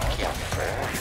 I'll kill you.